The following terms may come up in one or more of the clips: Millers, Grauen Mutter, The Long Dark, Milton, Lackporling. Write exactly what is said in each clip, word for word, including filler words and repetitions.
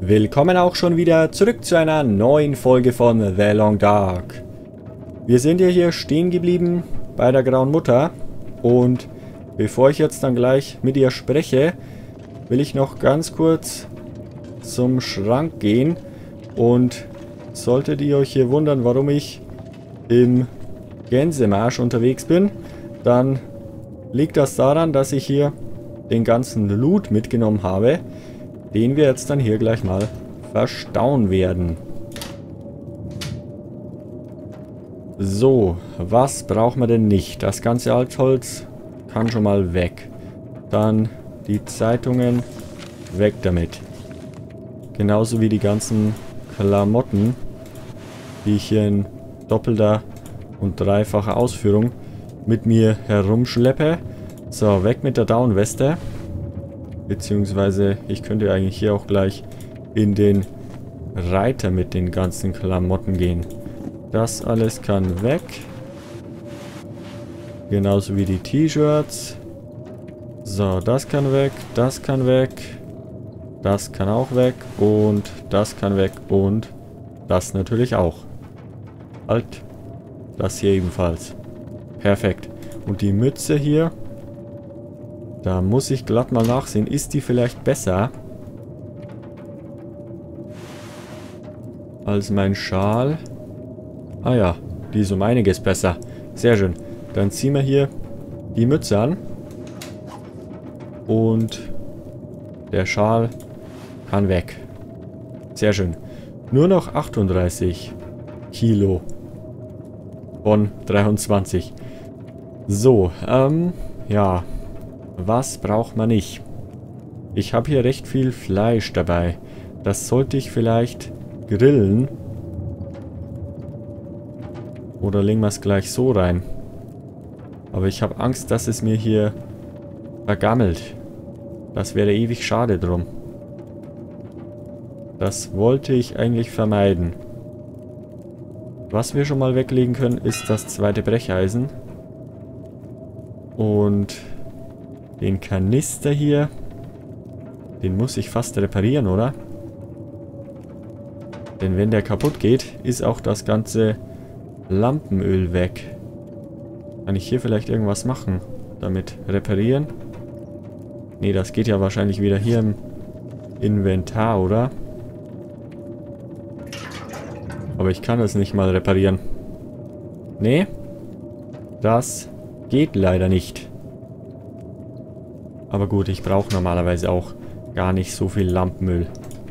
Willkommen auch schon wieder zurück zu einer neuen Folge von The Long Dark. Wir sind ja hier stehen geblieben bei der Grauen Mutter und bevor ich jetzt dann gleich mit ihr spreche, will ich noch ganz kurz zum Schrank gehen und solltet ihr euch hier wundern, warum ich im Gänsemarsch unterwegs bin, dann liegt das daran, dass ich hier den ganzen Loot mitgenommen habe, den wir jetzt dann hier gleich mal verstauen werden. So, was braucht man denn nicht? Das ganze Altholz kann schon mal weg. Dann die Zeitungen, weg damit. Genauso wie die ganzen Klamotten, die ich hier in doppelter und dreifacher Ausführung mit mir herumschleppe. So, weg mit der Downweste. Beziehungsweise, ich könnte eigentlich hier auch gleich in den Reiter mit den ganzen Klamotten gehen. Das alles kann weg. Genauso wie die T-Shirts. So, das kann weg, das kann weg. Das kann auch weg und das kann weg und das natürlich auch. Halt, das hier ebenfalls. Perfekt. Und die Mütze hier, da muss ich glatt mal nachsehen. Ist die vielleicht besser als mein Schal? Ah ja, die ist um einiges besser. Sehr schön. Dann ziehen wir hier die Mütze an. Und der Schal kann weg. Sehr schön. Nur noch achtunddreißig Kilo von dreiundzwanzig. So, ähm, ja. Was braucht man nicht? Ich habe hier recht viel Fleisch dabei. Das sollte ich vielleicht grillen. Oder legen wir es gleich so rein. Aber ich habe Angst, dass es mir hier vergammelt. Das wäre ewig schade drum. Das wollte ich eigentlich vermeiden. Was wir schon mal weglegen können, ist das zweite Brecheisen. Und den Kanister hier, den muss ich fast reparieren, oder? Denn wenn der kaputt geht, ist auch das ganze Lampenöl weg. Kann ich hier vielleicht irgendwas machen? Damit reparieren? Nee, das geht ja wahrscheinlich wieder hier im Inventar, oder? Aber ich kann es nicht mal reparieren. Nee, das geht leider nicht. Aber gut, ich brauche normalerweise auch gar nicht so viel Lampenöl.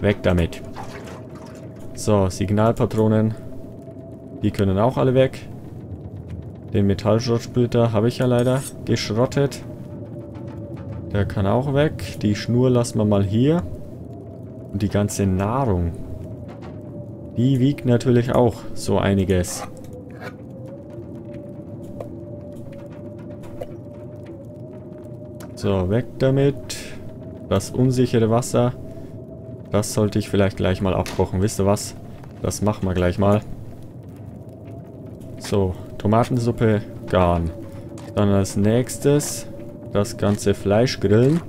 Weg damit. So, Signalpatronen. Die können auch alle weg. Den Metallschrottsplitter habe ich ja leider geschrottet. Der kann auch weg. Die Schnur lassen wir mal hier. Und die ganze Nahrung. Die wiegt natürlich auch so einiges. So, weg damit. Das unsichere Wasser, das sollte ich vielleicht gleich mal abkochen. Wisst ihr was? Das machen wir gleich mal. So, Tomatensuppe, Garn. Dann als nächstes das ganze Fleisch grillen.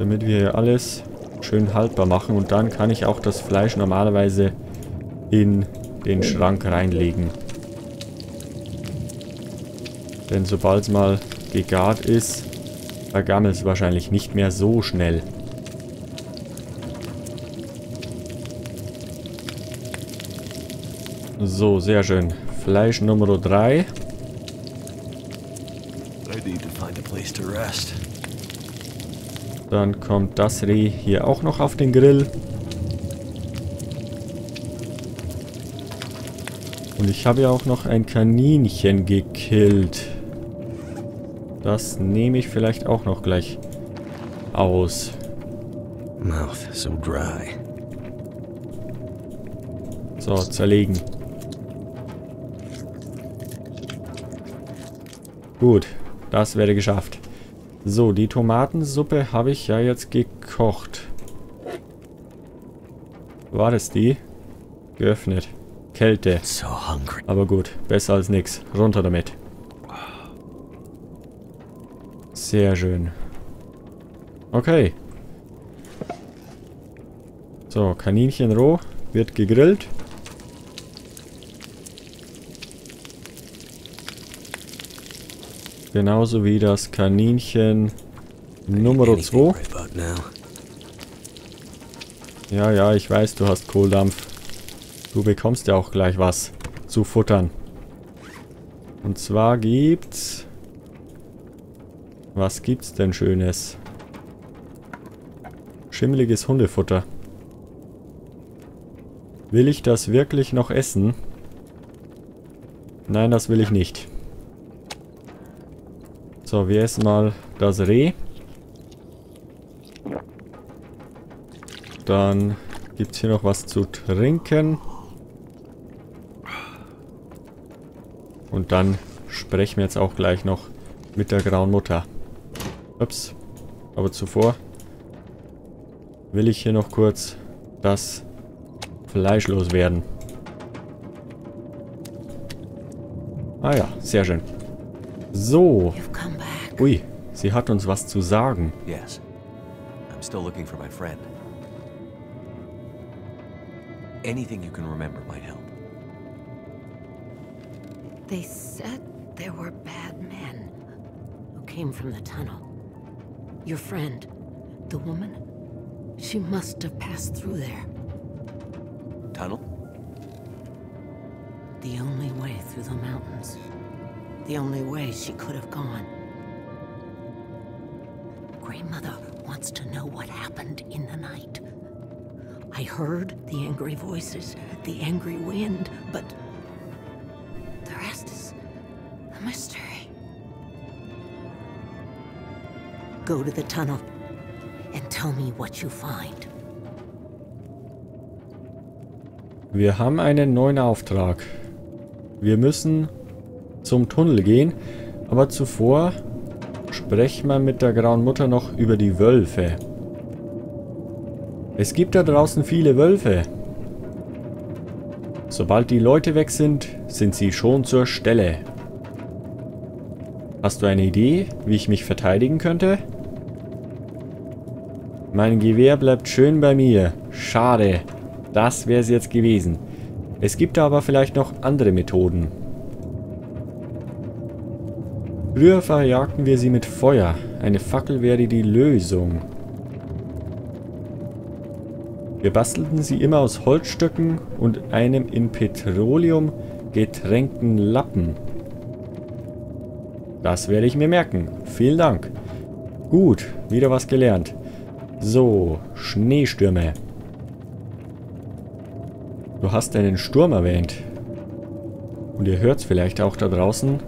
Damit wir hier alles schön haltbar machen. Und dann kann ich auch das Fleisch normalerweise in den Schrank reinlegen. Denn sobald es mal gegart ist, vergammelt es wahrscheinlich nicht mehr so schnell. So, sehr schön. Fleisch Nummer drei. Dann kommt das Reh hier auch noch auf den Grill. Und ich habe ja auch noch ein Kaninchen gekillt. Das nehme ich vielleicht auch noch gleich aus. Mouth so dry. So, zerlegen. Gut, das wäre geschafft. So, die Tomatensuppe habe ich ja jetzt gekocht. War das die? Geöffnet. Kälte. Aber gut, besser als nichts. Runter damit. Sehr schön. Okay. So, Kaninchen roh wird gegrillt. Genauso wie das Kaninchen Nummer zwei. Ja, ja, ich weiß, du hast Kohldampf. Du bekommst ja auch gleich was zu futtern. Und zwar gibt's... Was gibt's denn Schönes? Schimmeliges Hundefutter. Will ich das wirklich noch essen? Nein, das will ich nicht. So, wir essen mal das Reh. Dann gibt es hier noch was zu trinken. Und dann sprechen wir jetzt auch gleich noch mit der Grauen Mutter. Ups. Aber zuvor will ich hier noch kurz das Fleisch loswerden. Ah ja, sehr schön. So. Ui, sie hat uns was zu sagen. Yes. I'm still looking for my friend. Anything you can remember might help. They said there were bad men who came from the tunnel. Your friend, the woman, she must have passed through there. Tunnel? The only way through the mountains. The only way she could have gone. Grandmother wants to know what happened in the night. I heard the angry voices, the angry wind, but the rest is a mystery. Go to the tunnel and tell me what you find. Wir haben einen neuen Auftrag. Wir müssen zum Tunnel gehen, aber zuvor sprechen wir mit der Grauen Mutter noch über die Wölfe. Es gibt da draußen viele Wölfe. Sobald die Leute weg sind, sind sie schon zur Stelle. Hast du eine Idee, wie ich mich verteidigen könnte? Mein Gewehr bleibt schön bei mir. Schade. Das wäre es jetzt gewesen. Es gibt da aber vielleicht noch andere Methoden. Früher verjagten wir sie mit Feuer. Eine Fackel wäre die Lösung. Wir bastelten sie immer aus Holzstöcken und einem in Petroleum getränkten Lappen. Das werde ich mir merken. Vielen Dank. Gut, wieder was gelernt. So, Schneestürme. Du hast einen Sturm erwähnt. Und ihr hört es vielleicht auch da draußen.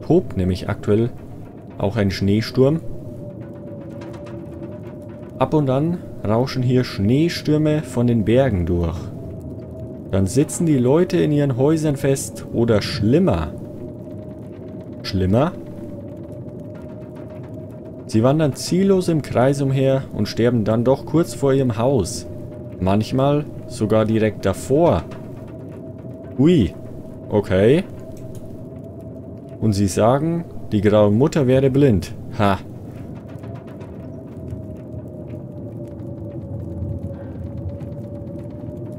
Tobt nämlich aktuell auch ein Schneesturm. Ab und an rauschen hier Schneestürme von den Bergen durch. Dann sitzen die Leute in ihren Häusern fest oder schlimmer. Schlimmer? Sie wandern ziellos im Kreis umher und sterben dann doch kurz vor ihrem Haus. Manchmal sogar direkt davor. Ui, okay. Und sie sagen, die Graue Mutter wäre blind. Ha.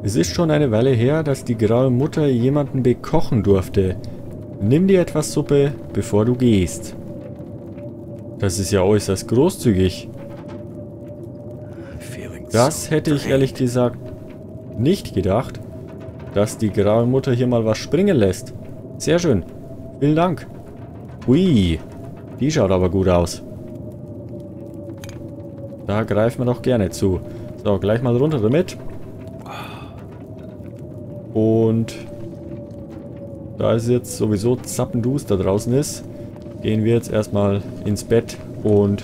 Es ist schon eine Weile her, dass die Graue Mutter jemanden bekochen durfte. Nimm dir etwas Suppe, bevor du gehst. Das ist ja äußerst großzügig. Das hätte ich ehrlich gesagt nicht gedacht, dass die Graue Mutter hier mal was springen lässt. Sehr schön. Vielen Dank. Hui, die schaut aber gut aus. Da greifen wir doch gerne zu. So, gleich mal runter damit. Und da es jetzt sowieso zappenduster draußen ist, gehen wir jetzt erstmal ins Bett und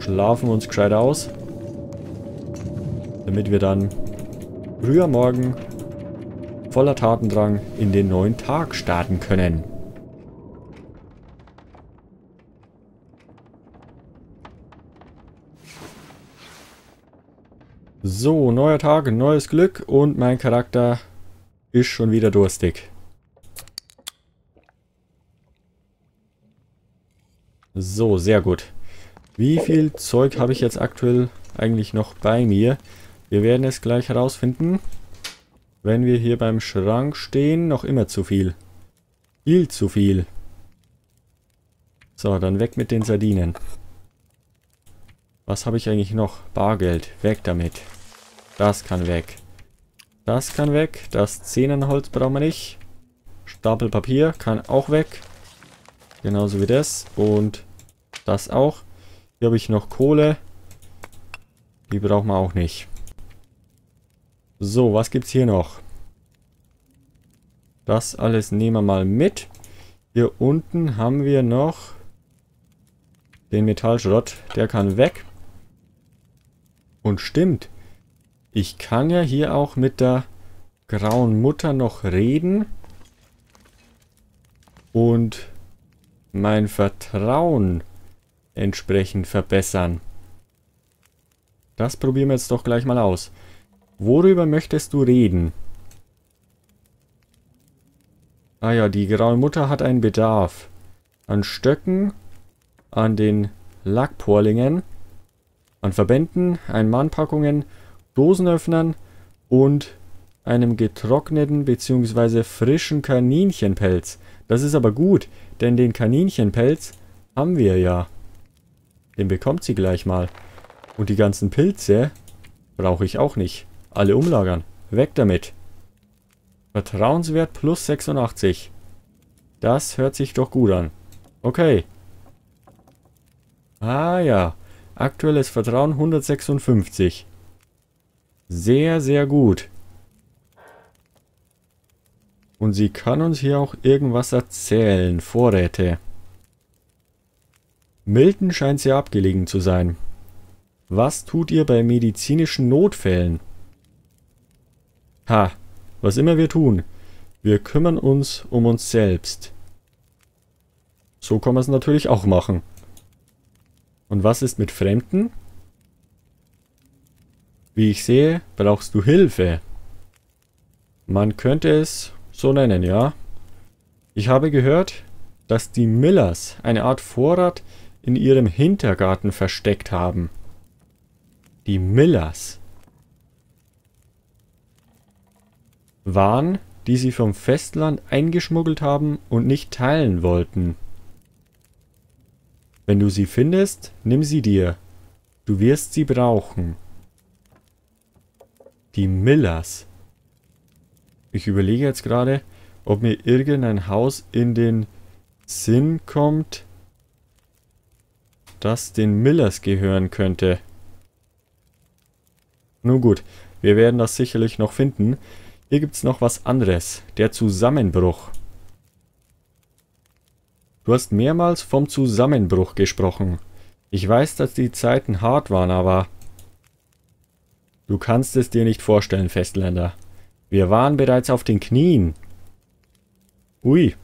schlafen uns gescheit aus, damit wir dann früh am Morgen voller Tatendrang in den neuen Tag starten können. So, neuer Tag, neues Glück und mein Charakter ist schon wieder durstig. So, sehr gut. Wie viel Zeug habe ich jetzt aktuell eigentlich noch bei mir? Wir werden es gleich herausfinden, wenn wir hier beim Schrank stehen. Noch immer zu viel. Viel zu viel. So, dann weg mit den Sardinen. Was habe ich eigentlich noch? Bargeld. Weg damit. Das kann weg. Das kann weg. Das Zehnerholz brauchen wir nicht. Stapel Papier kann auch weg. Genauso wie das. Und das auch. Hier habe ich noch Kohle. Die brauchen wir auch nicht. So, was gibt's hier noch? Das alles nehmen wir mal mit. Hier unten haben wir noch den Metallschrott. Der kann weg. Und stimmt. Ich kann ja hier auch mit der Grauen Mutter noch reden. Und mein Vertrauen entsprechend verbessern. Das probieren wir jetzt doch gleich mal aus. Worüber möchtest du reden? Ah ja, die Graue Mutter hat einen Bedarf an Stöcken, an den Lackporlingen, an Verbänden, Einmannpackungen, Dosenöffnern und einem getrockneten bzw. frischen Kaninchenpelz. Das ist aber gut, denn den Kaninchenpelz haben wir ja. Den bekommt sie gleich mal. Und die ganzen Pilze brauche ich auch nicht. Alle umlagern. Weg damit. Vertrauenswert plus sechsundachtzig. Das hört sich doch gut an. Okay. Ah ja. Aktuelles Vertrauen hundertsechsundfünfzig. Sehr, sehr gut. Und sie kann uns hier auch irgendwas erzählen. Vorräte. Milton scheint sehr abgelegen zu sein. Was tut ihr bei medizinischen Notfällen? Ha, was immer wir tun, wir kümmern uns um uns selbst. So kann man es natürlich auch machen. Und was ist mit Fremden? Wie ich sehe, brauchst du Hilfe. Man könnte es so nennen, ja. Ich habe gehört, dass die Millers eine Art Vorrat in ihrem Hintergarten versteckt haben. Die Millers waren, die sie vom Festland eingeschmuggelt haben und nicht teilen wollten. Wenn du sie findest, nimm sie dir. Du wirst sie brauchen. Die Millers. Ich überlege jetzt gerade, ob mir irgendein Haus in den Sinn kommt, das den Millers gehören könnte. Nun gut, wir werden das sicherlich noch finden. Hier gibt es noch was anderes. Der Zusammenbruch. Du hast mehrmals vom Zusammenbruch gesprochen. Ich weiß, dass die Zeiten hart waren, aber... Du kannst es dir nicht vorstellen, Festländer. Wir waren bereits auf den Knien. Ui.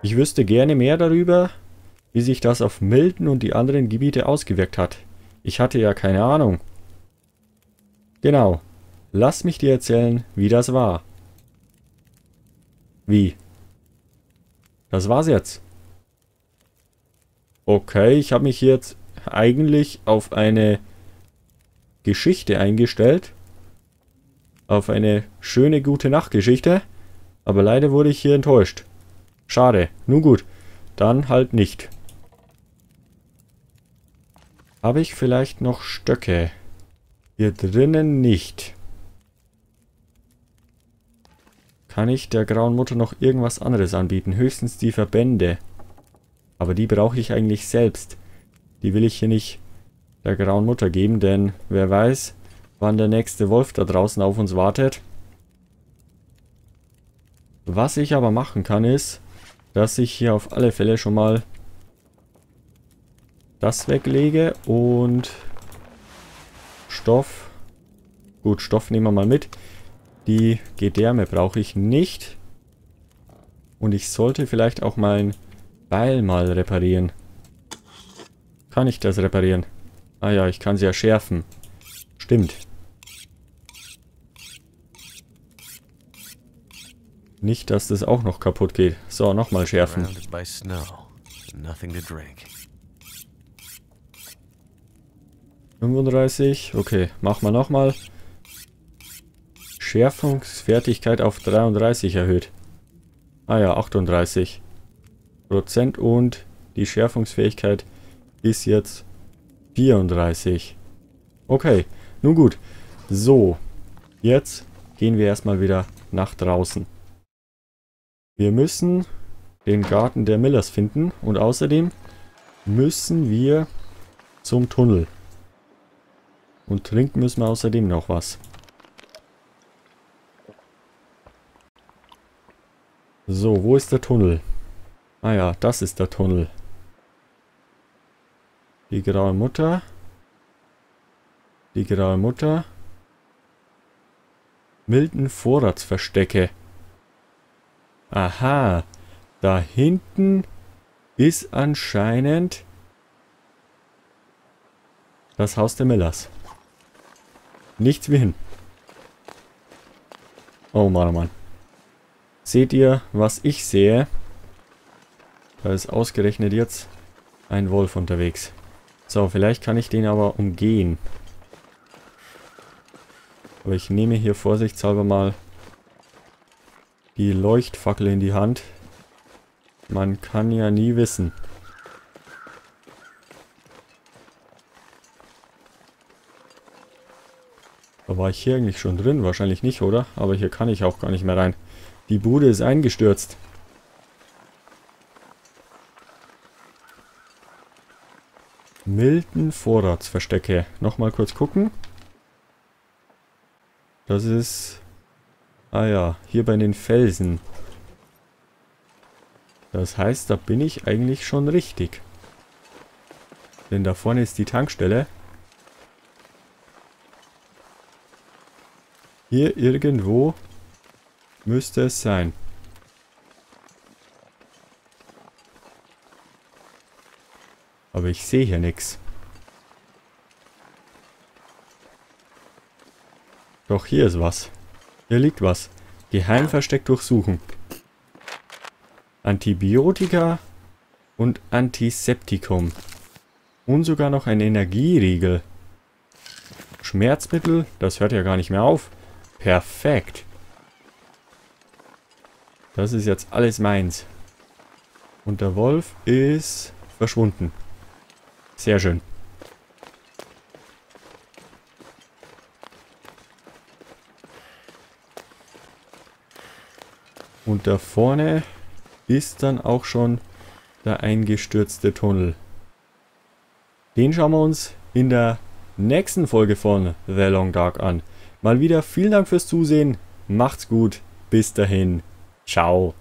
Ich wüsste gerne mehr darüber, wie sich das auf Milton und die anderen Gebiete ausgewirkt hat. Ich hatte ja keine Ahnung. Genau. Lass mich dir erzählen, wie das war. Wie? Das war's jetzt. Okay, ich habe mich jetzt eigentlich auf eine Geschichte eingestellt. Auf eine schöne gute Nachtgeschichte. Aber leider wurde ich hier enttäuscht. Schade. Nun gut. Dann halt nicht. Habe ich vielleicht noch Stöcke? Hier drinnen nicht. Kann ich der Grauen Mutter noch irgendwas anderes anbieten? Höchstens die Verbände. Aber die brauche ich eigentlich selbst. Die will ich hier nicht der Grauen Mutter geben, denn wer weiß, wann der nächste Wolf da draußen auf uns wartet. Was ich aber machen kann, ist, dass ich hier auf alle Fälle schon mal das weglege und... Stoff. Gut, Stoff nehmen wir mal mit. Die Gedärme brauche ich nicht. Und ich sollte vielleicht auch mein Beil mal reparieren. Kann ich das reparieren? Ah ja, ich kann sie ja schärfen. Stimmt. Nicht, dass das auch noch kaputt geht. So, nochmal schärfen. fünfunddreißig. Okay, machen wir nochmal. Schärfungsfertigkeit auf dreiunddreißig erhöht. Ah ja, achtunddreißig Prozent und die Schärfungsfähigkeit ist jetzt vierunddreißig. Okay, nun gut. So, jetzt gehen wir erstmal wieder nach draußen. Wir müssen den Garten der Millers finden und außerdem müssen wir zum Tunnel. Und trinken müssen wir außerdem noch was. So, wo ist der Tunnel? Ah ja, das ist der Tunnel. Die graue Mutter. Die graue Mutter. Milton Vorratsverstecke. Aha, da hinten ist anscheinend das Haus der Millers. Nichts wie hin. Oh Mann, Mann. Seht ihr, was ich sehe? Da ist ausgerechnet jetzt ein Wolf unterwegs. So, vielleicht kann ich den aber umgehen. Aber ich nehme hier vorsichtshalber mal die Leuchtfackel in die Hand. Man kann ja nie wissen. Da war ich hier eigentlich schon drin? Wahrscheinlich nicht, oder? Aber hier kann ich auch gar nicht mehr rein. Die Bude ist eingestürzt. Milton Vorratsverstecke. Nochmal kurz gucken. Das ist... Ah ja, hier bei den Felsen. Das heißt, da bin ich eigentlich schon richtig. Denn da vorne ist die Tankstelle. Hier irgendwo müsste es sein. Aber ich sehe hier nichts. Doch hier ist was. Hier liegt was. Geheimversteck durchsuchen. Antibiotika und Antiseptikum. Und sogar noch ein Energieriegel. Schmerzmittel, das hört ja gar nicht mehr auf. Perfekt. Das ist jetzt alles meins. Und der Wolf ist verschwunden. Sehr schön. Und da vorne ist dann auch schon der eingestürzte Tunnel. Den schauen wir uns in der nächsten Folge von The Long Dark an. Mal wieder vielen Dank fürs Zusehen. Macht's gut. Bis dahin. Ciao.